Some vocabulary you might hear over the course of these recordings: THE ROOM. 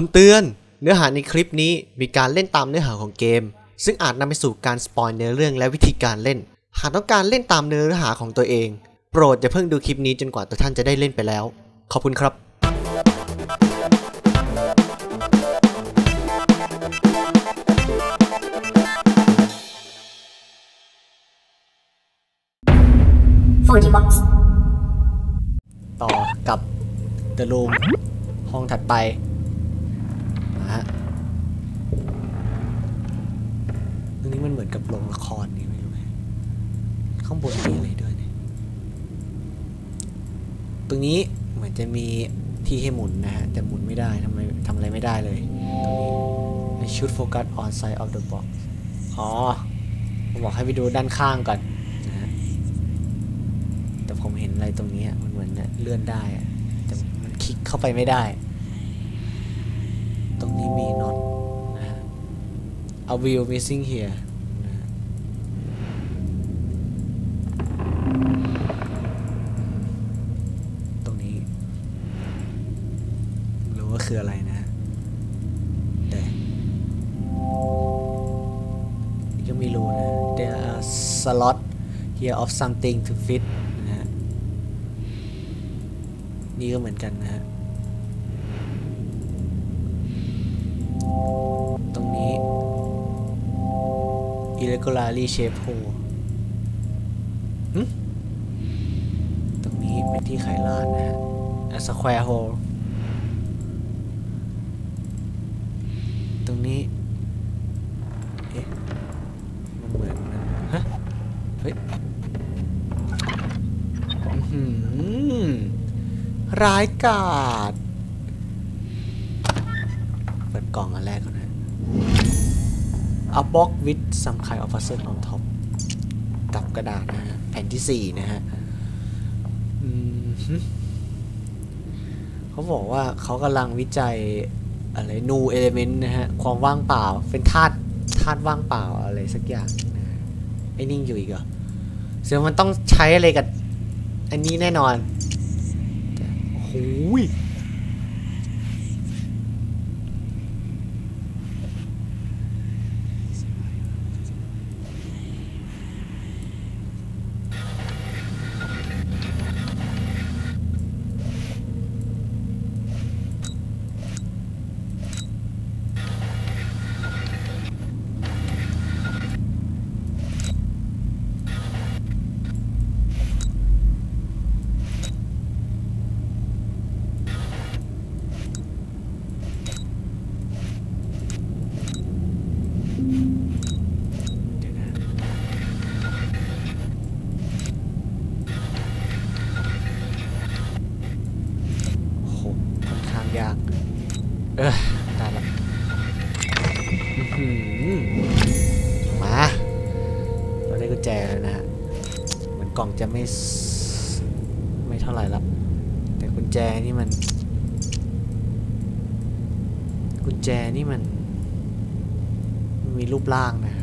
คำเตือนเนื้อหาในคลิปนี้มีการเล่นตามเนื้อหาของเกมซึ่งอาจนำไปสู่การสปอยเนื้อเรื่องและวิธีการเล่นหากต้องการเล่นตามเนื้อหาของตัวเองโปรดอย่าเพิ่งดูคลิปนี้จนกว่าตัวท่านจะได้เล่นไปแล้วขอบคุณครับต่อกับ The Room ห้องถัดไปนะฮะตรงนี้มันเหมือนกับโรงละครนี่ไม่รู้ไหมข้างบนมีอะไรด้วยเนี่ยตรงนี้เหมือนจะมีที่ให้หมุนนะฮะแต่หมุนไม่ได้ทำอะไรไม่ได้เลยตรงนี้ Shoot Focus on Side of the Box อ๋อผมบอกให้ไปดูด้านข้างก่อนแต่ผมเห็นอะไรตรงนี้มันเหมือนเลื่อนได้แต่มันคลิกเข้าไปไม่ได้ตรงนี้มีน็อตนะฮะ A wheel missing here นะฮะตรงนี้ไม่รู้ว่าคืออะไรนะแต่ยังไม่รู้นะ There are slot here of something to fitนี่ก็เหมือนกันนะฮะตรงนี้ irregularly shaped hole ตรงนี้เป็นที่ไขลานนะฮะ a square hole ตรงนี้เอ๊ะมันเหมือนนะฮะเฮ้ยร้ายกาจเปิดกล่องอันแรกก่อนนะ A box with some kind of puzzle on top กับกระดาษนะฮะแผ่นที่4นะฮะเขาบอกว่าเขากำลังวิจัยอะไร new element นะฮะความว่างเปล่าเป็นธาตุว่างเปล่าอะไรสักอย่างนะไอ้นิ่งอยู่อีกเหรอเสียมันต้องใช้อะไรกับอันนี้แน่นอนได้แล้วมาเราได้กุญแจแล้วนะฮะเหมือนกล่องจะไม่เท่าไหร่ละแต่กุญแจนี่มันมีรูปร่างนะฮะ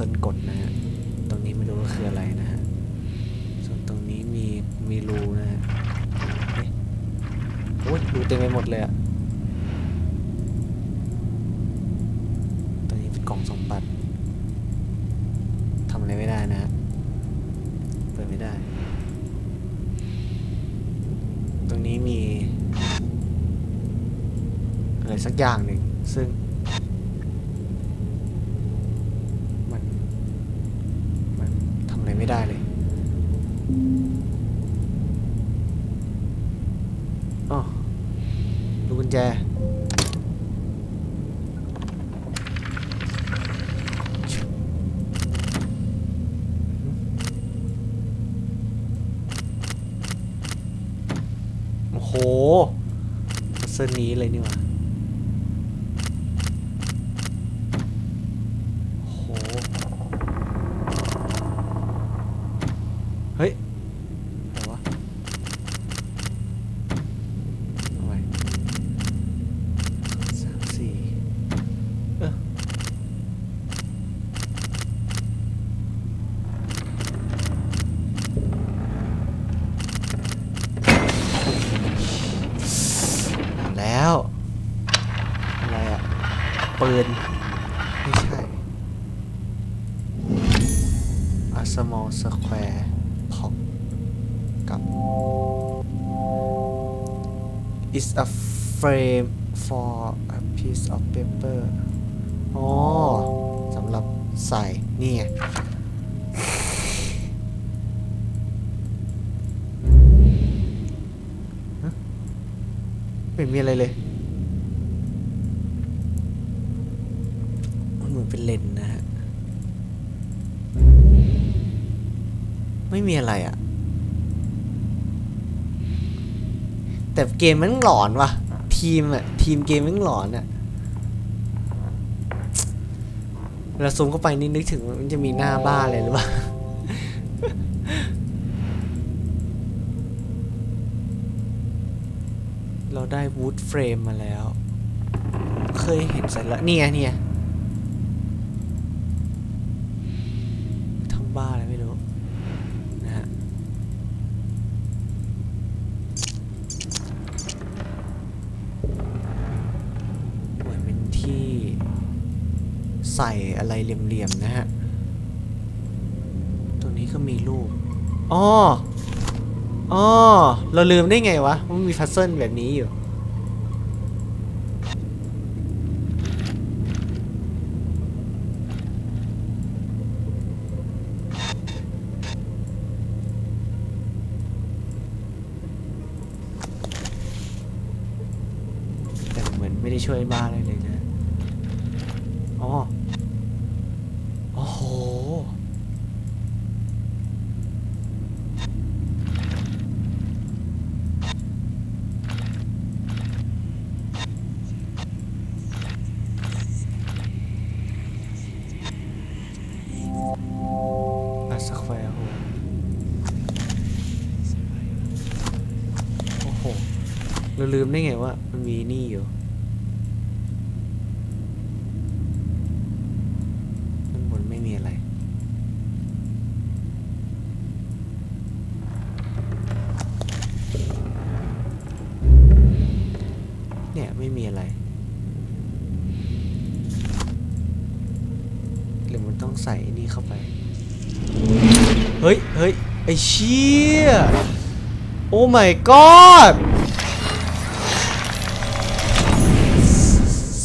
ส้นกดนะฮะตรงนี้ไม่รู้ว่าคืออะไรนะฮะส่วนตรงนี้มีรูนะฮะโอ้ยรูเต็มไปหมดเลยอะตรงนี้เป็นกล่องสมบัติทำอะไรไม่ได้นะฮะเปิดไม่ได้ตรงนี้มีอะไรสักอย่างหนึ่งซึ่งไม่ได้เลยอ๋อดูกุญแจโอ้โหเส้นนี้เลยนี่หว่า ปืนไม่ใช่ A small square pop กับ It's a frame for a piece of paper อ๋อสำหรับใส่นี่ไงไม่มีอะไรเลยมันเหมือนเป็นเลนนะฮะไม่มีอะไรอ่ะแต่เกมมันหลอนว่ะทีมเกมมันหลอนอ่ะเวลาซูมเข้าไปนี่นึกถึงมันจะมีหน้าบ้าเลยหรือเปล่าเราได้วูดเฟรมมาแล้วเคยเห็นสัญลักษณ์เนี่ยทำบ้าอะไรไม่รู้นะฮะเหมือนเป็นที่ใส่อะไรเหลี่ยมๆนะฮะตรงนี้ก็มีรูปอ๋อเราลืมได้ไงวะมันมีพัซเซิลแบบนี้อยู่แต่เหมือนไม่ได้ช่วยบ้าเลยนะลืมได้ไงว่ามันมีนี่อยู่ข้างบนไม่มีอะไรเนี่ยไม่มีอะไรหรือมันต้องใส่นี่เข้าไปเฮ้ยไอ้เชี่ยโอ้ my god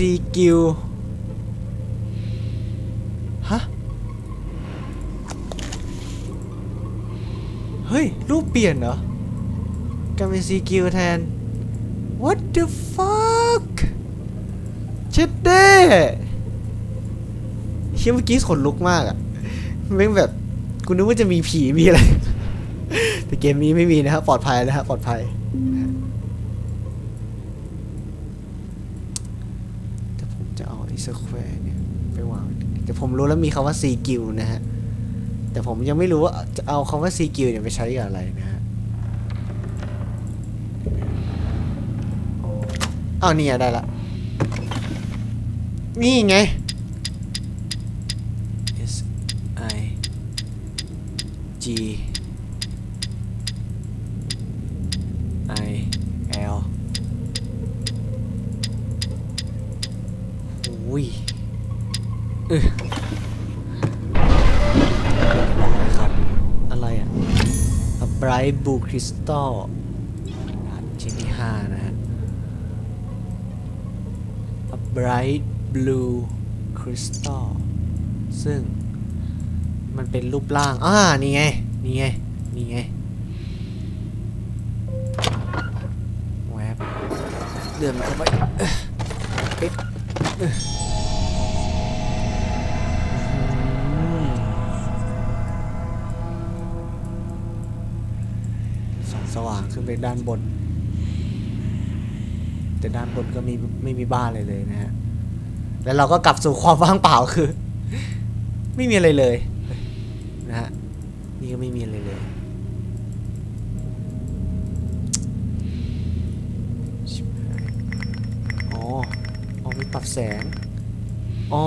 ซีกิวฮะเฮ้ยรูปเปลี่ยนเหรอกลายเป็นซีกิวแทน what the fuck เช็ดเด้เมื่อกี้ขนลุกมากอ่ะแม่งแบบกูนึกว่าจะมีผีมีอะไรแต่เกมนี้ไม่มีนะครับปลอดภัยนะครับปลอดภัยสแควร์เนี่ยไปวางแต่ผมรู้แล้วมีคำว่าซีกิวนะฮะแต่ผมยังไม่รู้ว่าจะเอาคำว่าซีกิวเนี่ยไปใช้กับอะไรนะฮะอ้าวเนี่ยได้ละนี่ไง S I G I Lอุ้ยครับอะไรอ่ะ A bright blue crystal ชิ้นที่5นะฮะ A bright blue crystal ซึ่งมันเป็นรูปร่างนี่ไงแวบเดินเข้าไปสว่างขึ้นไปด้านบนแต่ด้านบนก็ไม่มีบ้านเลยนะฮะแล้วเราก็กลับสู่ความว่างเปล่าคือไม่มีอะไรเลยนะฮะนี่ก็ไม่มีอะไรเลยอ๋อมีปรับแสงอ๋อ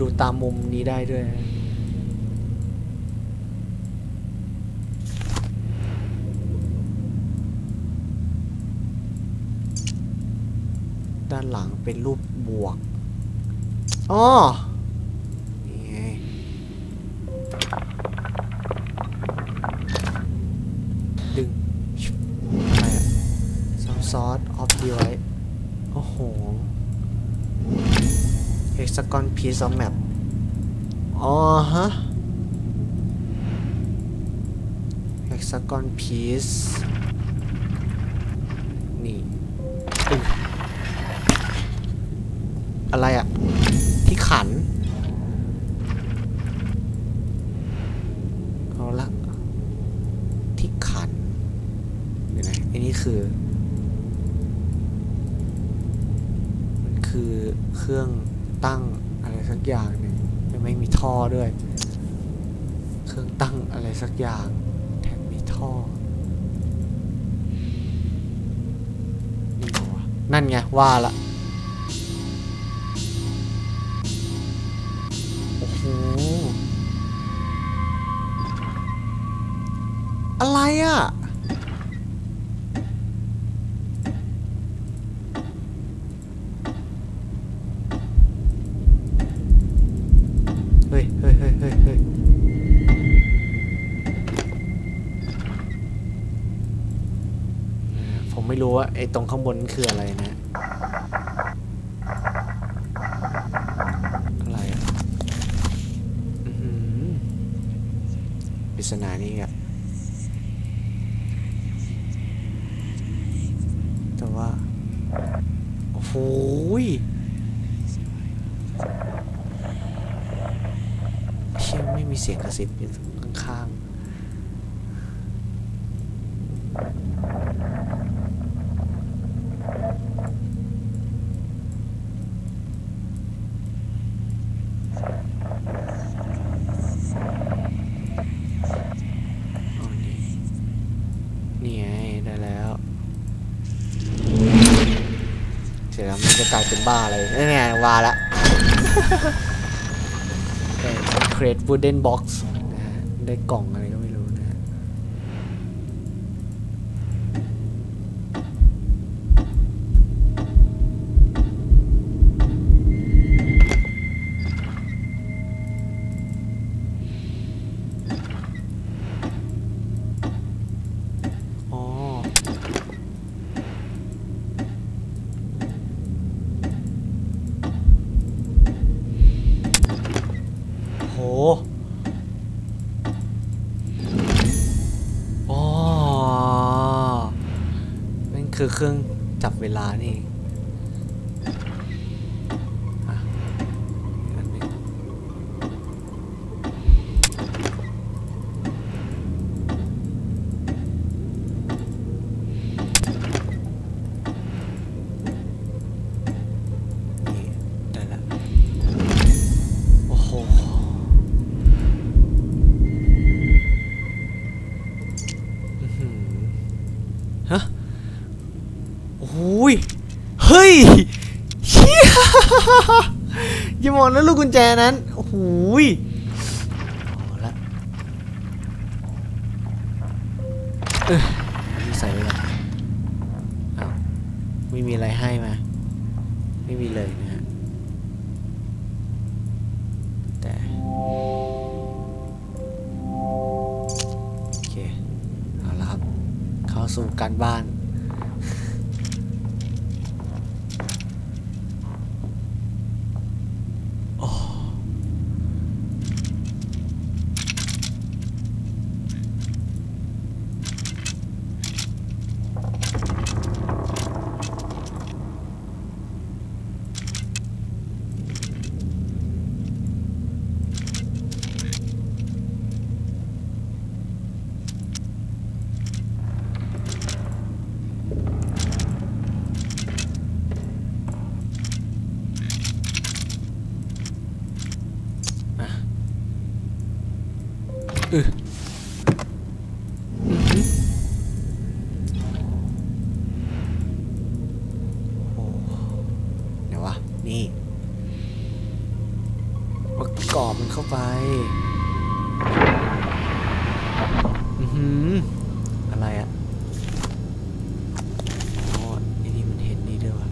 ดูตามมุมนี้ได้ด้วยด้านหลังเป็นรูปบวกอ๋อดึงซอสออฟดีไว้โอ้โห hexagon piece of map อ๋อฮะ hexagon piece นี่อะไรอะที่ขันเอาละที่ขันนี่นะอันนี้คือมันคือเครื่องตั้งอะไรสักอย่างหนึ่งไม่มีท่อด้วยเครื่องตั้งอะไรสักอย่างแถมมีท่อนั่นไงว่าละอะไรอ่ะเฮ้ยเฮ้ยเฮ้ยเฮ้ยเฮ้ยผมไม่รู้ว่าไอ้ตรงข้างบนคืออะไรนะอะไรอ่ะปริศนานี่อ่ะโอ้ยเชี่ยไม่มีเสียงกระซิบอยู่ข้างกลายเป็นบ้าอะไรเนี่ยว่าละ Create Wooden Box นะได้กล่องอะไรก็ไม่รู้นะคือเครื่องจับเวลานี่อย่ามองนะลูกกุญแจนั้นโอ้โหเอาละใส่ไปเลยอ้าวไม่มีอะไรให้มาไม่มีเลยนะฮะแต่โอเคเอาละครับเข้าสู่การบ้าน รอบมันเข้าไปอะไรอะอ๋อไอ้นี่มันเห็นนี่ด้วยวะ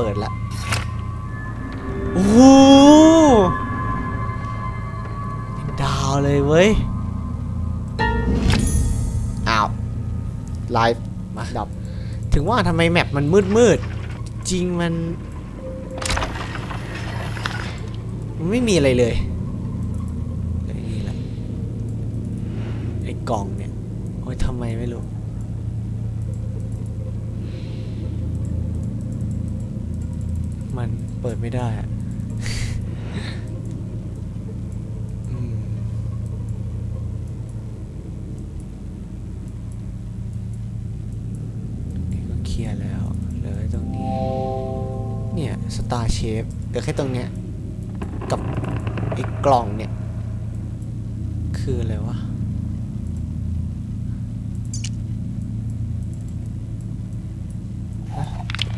เปิดละโอ้โหดาวเลยเว้ยอ้าวไลฟ์มาดับถึงว่าทำไมแมปมันมืดจริงมันไม่มีอะไรเลยนี่แหละไอ้กล่องเนี่ยโอ้ยทำไมไม่รู้มันเปิดไม่ได้อะนี่ก็เคลียร์แล้วเหลือตรงนี้เนี่ยสตาร์เชฟเหลือแค่ตรงเนี้ยกับไอ้กล่องเนี่ยคืออะไรวะ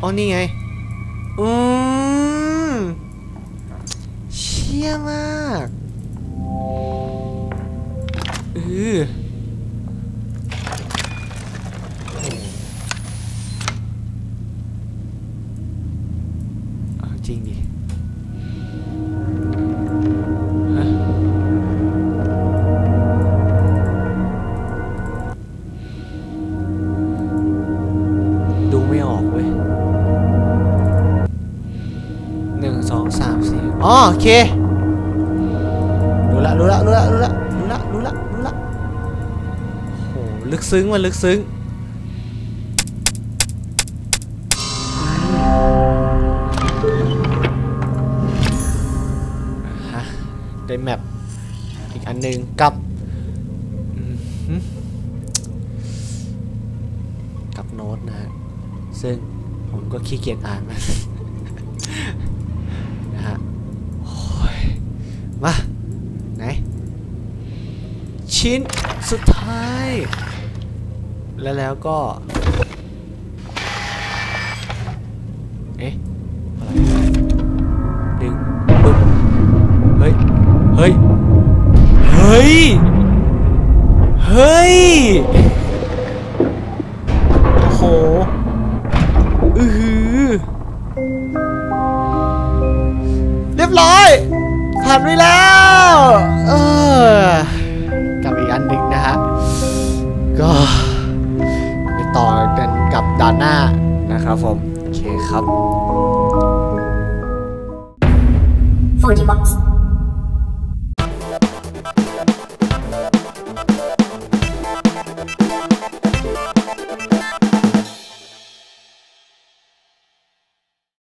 อ๋อนี่ไงเชี่ยมากเอาจริงดิฮะดูไม่ออกเว้ย1 2 3 4อ๋อโอเครู้ละโหลึกซึ้งมันลึกซึ้งฮะได้แมปอีกอันนึงกับโน้ตนะฮะซึ่งผมก็ขี้เกียจอ่านมันมาไหนชิ้นสุดท้ายแล้วก็เอ๊ะอะไรดึงปึ๊บเฮ้ยโอ้โหเรียบร้อยผ่านไปแล้วกับอีกอันหนึ่งนะฮะก็ไปต่อกันกับด่านหน้านะครับผมโอเคครับ